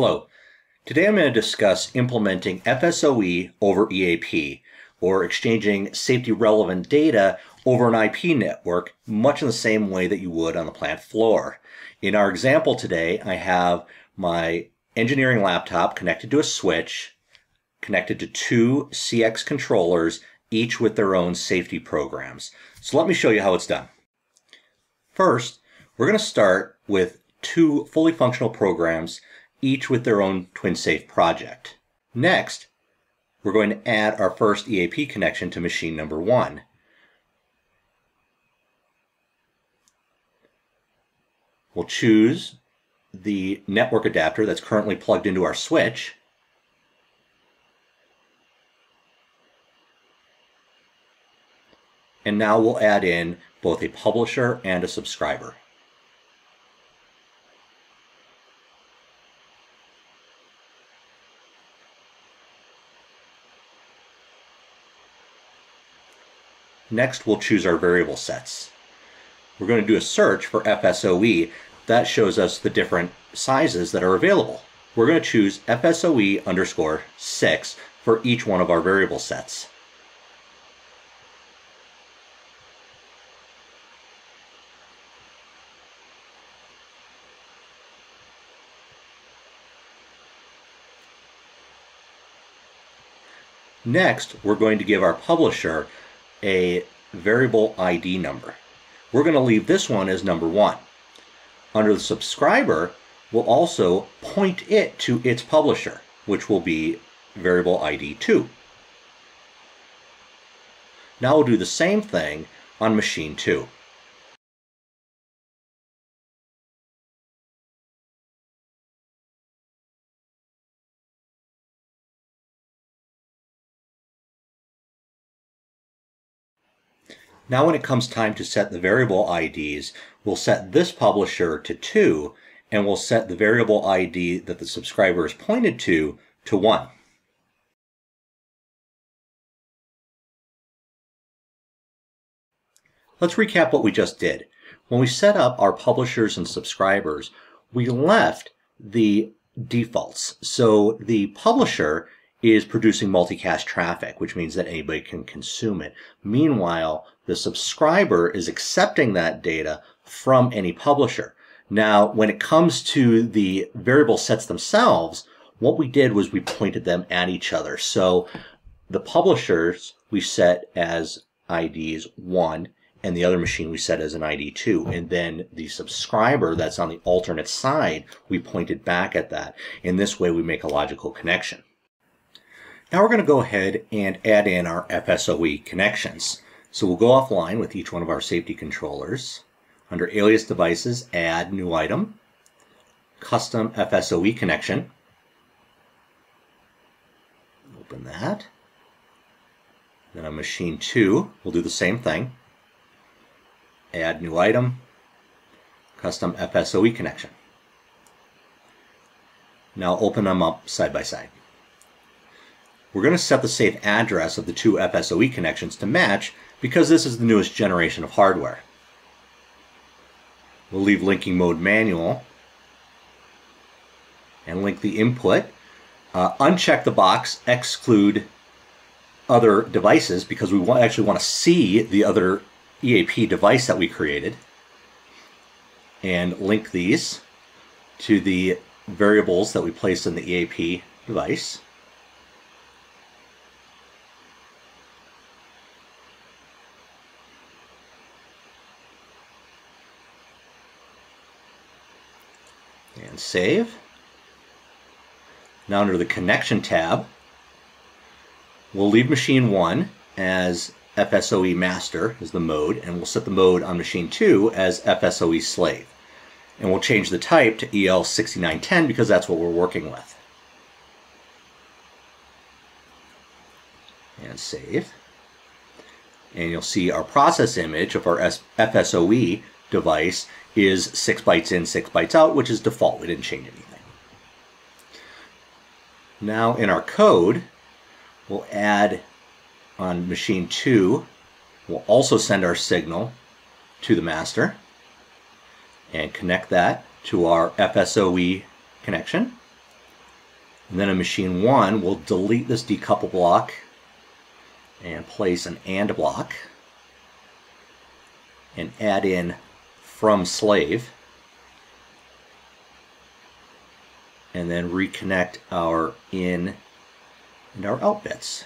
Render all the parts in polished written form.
Hello. Today I'm going to discuss implementing FSOE over EAP, or exchanging safety-relevant data over an IP network, much in the same way that you would on the plant floor. In our example today, I have my engineering laptop connected to a switch, connected to two CX controllers, each with their own safety programs. So let me show you how it's done. First, we're going to start with two fully functional programs, each with their own TwinSAFE project. Next, we're going to add our first EAP connection to machine number one. We'll choose the network adapter that's currently plugged into our switch. And now we'll add in both a publisher and a subscriber. Next, we'll choose our variable sets. We're going to do a search for FSOE. That shows us the different sizes that are available. We're going to choose FSOE underscore 6 for each one of our variable sets. Next, we're going to give our publisher a variable ID number. We're going to leave this one as number 1. Under the subscriber, we'll also point it to its publisher, which will be variable ID 2. Now we'll do the same thing on machine 2. Now when it comes time to set the variable IDs, we'll set this publisher to 2, and we'll set the variable ID that the subscriber is pointed to 1. Let's recap what we just did. When we set up our publishers and subscribers, we left the defaults. So the publisher is producing multicast traffic, which means that anybody can consume it. Meanwhile, the subscriber is accepting that data from any publisher. Now, when it comes to the variable sets themselves, what we did was we pointed them at each other. So the publishers we set as IDs 1, and the other machine we set as an ID 2. And then the subscriber that's on the alternate side, we pointed back at that. In this way, we make a logical connection. Now we're going to go ahead and add in our FSOE connections. So we'll go offline with each one of our safety controllers. Under Alias Devices, Add New Item, Custom FSOE Connection. Open that. Then on Machine 2, we'll do the same thing. Add New Item, Custom FSOE Connection. Now open them up side by side. We're going to set the safe address of the two FSOE connections to match because this is the newest generation of hardware. We'll leave linking mode manual and link the input. Uncheck the box, exclude other devices because we actually want to see the other EAP device that we created. And link these to the variables that we placed in the EAP device. And save. Now under the connection tab, we'll leave machine 1 as FSOE master is the mode, and we'll set the mode on machine 2 as FSOE slave. And we'll change the type to EL6910 because that's what we're working with. And save. And you'll see our process image of our FSOE device is 6 bytes in, 6 bytes out, which is default. We didn't change anything. Now in our code, we'll add on machine 2, we'll also send our signal to the master and connect that to our FSOE connection. And then in machine one, we'll delete this decouple block and place an AND block and add in from slave, and then reconnect our in and our out bits.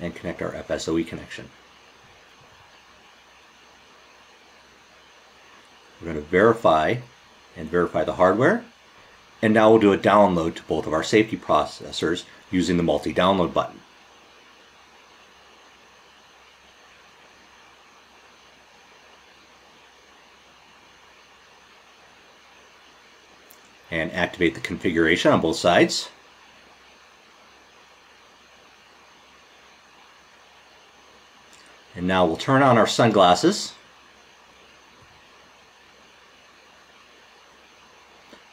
And connect our FSOE connection. We're going to verify the hardware, and now we'll do a download to both of our safety processors using the multi-download button. And activate the configuration on both sides. And now we'll turn on our sunglasses.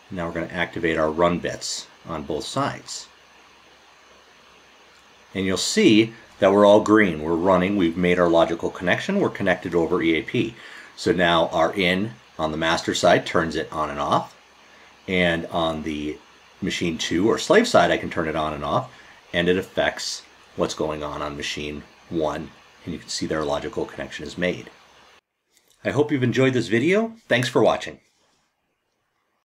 Now we're going to activate our run bits on both sides. And you'll see that we're all green. We're running. We've made our logical connection. We're connected over EAP. So now our in on the master side turns it on and off. And on the machine 2 or slave side, I can turn it on and off. And it affects what's going on machine 1. And you can see their logical connection is made. I hope you've enjoyed this video. Thanks for watching.